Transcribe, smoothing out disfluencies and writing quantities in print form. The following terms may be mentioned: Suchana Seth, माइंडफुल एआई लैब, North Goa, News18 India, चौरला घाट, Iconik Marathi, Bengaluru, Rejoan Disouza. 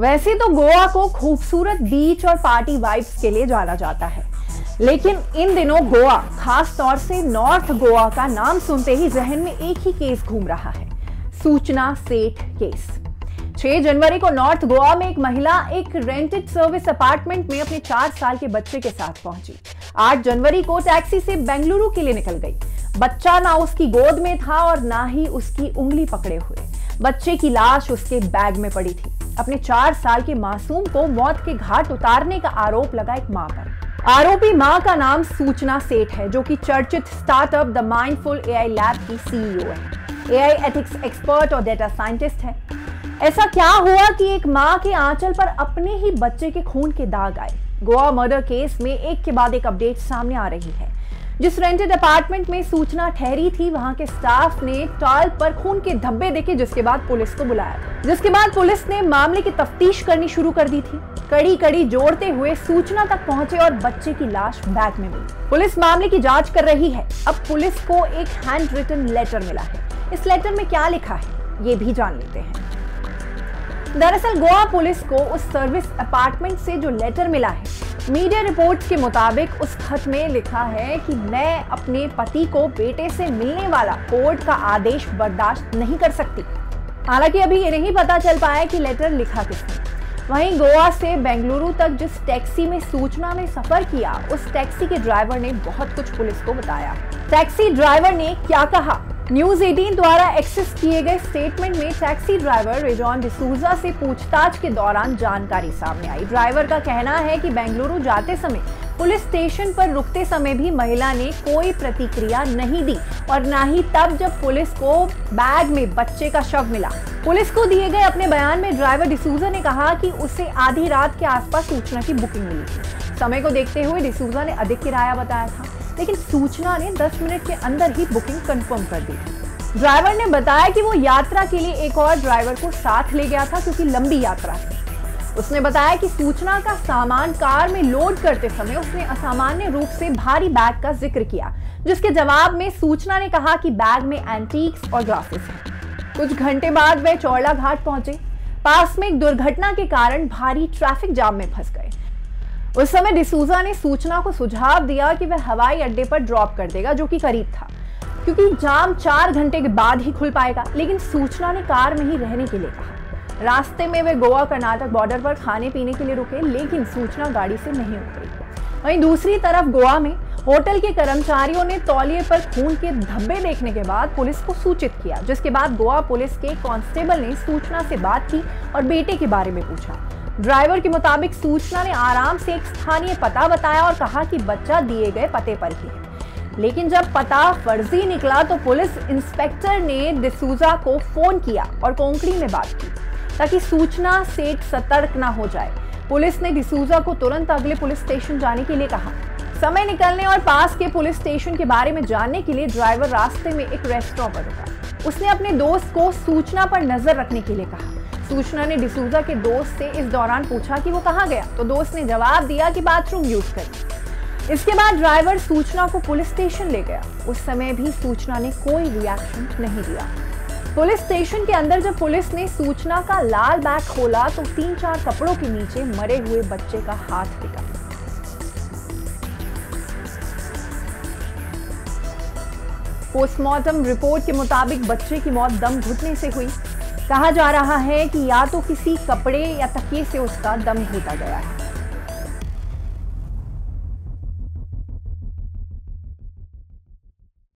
वैसे तो गोवा को खूबसूरत बीच और पार्टी वाइब्स के लिए जाना जाता है, लेकिन इन दिनों गोवा, खास तौर से नॉर्थ गोवा का नाम सुनते ही जहन में एक ही केस घूम रहा है, सूचना सेठ केस। 6 जनवरी को नॉर्थ गोवा में एक महिला एक रेंटेड सर्विस अपार्टमेंट में अपने 4 साल के बच्चे के साथ पहुंची। 8 जनवरी को टैक्सी से बेंगलुरु के लिए निकल गई। बच्चा ना उसकी गोद में था और ना ही उसकी उंगली पकड़े हुए। बच्चे की लाश उसके बैग में पड़ी थी। अपने 4 साल के मासूम को मौत के घाट उतारने का आरोप लगा एक मां पर। आरोपी मां का नाम सूचना सेठ है, जो कि चर्चित startup the माइंडफुल एआई लैब की सीईओ है, एआई एथिक्स एक्सपर्ट और डेटा साइंटिस्ट है। ऐसा क्या हुआ कि एक मां के आंचल पर अपने ही बच्चे के खून के दाग आए? गोवा मर्डर केस में एक के बाद एक अपडेट सामने आ रही है। जिस रेंटेड अपार्टमेंट में सूचना ठहरी थी, वहां के स्टाफ ने टॉयलेट पर खून के धब्बे देखे, जिसके बाद पुलिस को बुलाया। जिसके बाद पुलिस ने मामले की तफ्तीश करनी शुरू कर दी थी। कड़ी कड़ी जोड़ते हुए सूचना तक पहुंचे और बच्चे की लाश बैग में मिली। पुलिस मामले की जांच कर रही है। अब पुलिस को एक हैंड रिटन लेटर मिला है। इस लेटर में क्या लिखा है, ये भी जान लेते हैं। दरअसल गोवा पुलिस को उस सर्विस अपार्टमेंट से जो लेटर मिला है, मीडिया रिपोर्ट्स के मुताबिक उस खत में लिखा है कि मैं अपने पति को बेटे से मिलने वाला कोर्ट का आदेश बर्दाश्त नहीं कर सकती। हालांकि अभी ये नहीं पता चल पाया कि लेटर लिखा किसने। वहीं गोवा से बेंगलुरु तक जिस टैक्सी में सूचना ने सफर किया, उस टैक्सी के ड्राइवर ने बहुत कुछ पुलिस को बताया। टैक्सी ड्राइवर ने क्या कहा? News18 द्वारा एक्सेस किए गए स्टेटमेंट में टैक्सी ड्राइवर रेजॉन डिसूजा से पूछताछ के दौरान जानकारी सामने आई। ड्राइवर का कहना है कि बेंगलुरु जाते समय पुलिस स्टेशन पर रुकते समय भी महिला ने कोई प्रतिक्रिया नहीं दी, और ना ही तब जब पुलिस को बैग में बच्चे का शव मिला। पुलिस को दिए गए अपने बयान में ड्राइवर डिसूजा ने कहा कि उसे आधी रात के आसपास सूचना की बुकिंग मिली थी। समय को देखते हुए डिसूजा ने अधिक किराया बताया था, लेकिन सूचना ने 10 मिनट के अंदर ही बुकिंग कंफर्म कर दी। ड्राइवर ने बताया कि वो यात्रा के लिए एक और ड्राइवर को साथ ले गया था, क्योंकि लंबी यात्रा थी। उसने बताया कि सूचना का सामान कार में लोड करते समय उसने असामान्य रूप से भारी बैग का जिक्र किया, जिसके जवाब में सूचना ने कहा कि बैग में एंटीक्स और ग्लासेस हैं। कुछ घंटे बाद वे चौरला घाट पहुंचे। पास में एक दुर्घटना के कारण भारी ट्रैफिक जाम में फंस गए। उस समय डिसूजा ने सूचना को सुझाव दिया कि वह हवाई अड्डे पर ड्रॉप कर देगा, जो कि करीब था, क्योंकि जाम 4 घंटे के बाद ही खुल पाएगा। लेकिन सूचना ने कार में ही रहने के लिए कहा। रास्ते में वे गोवा कर्नाटक बॉर्डर पर खाने पीने के लिए रुके, लेकिन सूचना गाड़ी से नहीं उतरी। वहीं दूसरी तरफ गोवा में होटल के कर्मचारियों ने तौलिए पर खून के धब्बे देखने के बाद पुलिस को सूचित किया, जिसके बाद गोवा पुलिस के कांस्टेबल ने सूचना से बात की और बेटे के बारे में पूछा। ड्राइवर के मुताबिक सूचना ने आराम से एक स्थानीय पता बताया और कहा कि बच्चा दिए गए पते पर ही है। लेकिन जब पता फर्जी निकला तो पुलिस इंस्पेक्टर ने डिसूजा को फोन किया और कोंकणी में बात की, ताकि सूचना सेठ सतर्क ना हो जाए। पुलिस ने डिसूजा को तुरंत अगले पुलिस स्टेशन जाने के लिए कहा। समय निकलने और पास के पुलिस स्टेशन के बारे में जानने के लिए ड्राइवर रास्ते में एक रेस्टोरेंट पर रुका। उसने अपने दोस्त को सूचना पर नजर रखने के लिए कहा। सूचना ने डिसूजा के दोस्त से इस दौरान पूछा कि वो कहाँ गया, तो दोस्त ने जवाब दिया कि बाथरूम यूज कर। इसके बाद ड्राइवर सूचना को पुलिस स्टेशन ले गया। उस समय भी सूचना ने कोई रिएक्शन नहीं दिया। पुलिस स्टेशन के अंदर जब पुलिस ने सूचना का लाल बैग खोला तो 3-4 कपड़ों के नीचे मरे हुए बच्चे का हाथ दिखा। पोस्टमार्टम रिपोर्ट के मुताबिक बच्चे की मौत दम घुटने से हुई। कहा जा रहा है कि या तो किसी कपड़े या तकिए से उसका दम घुटा गया है।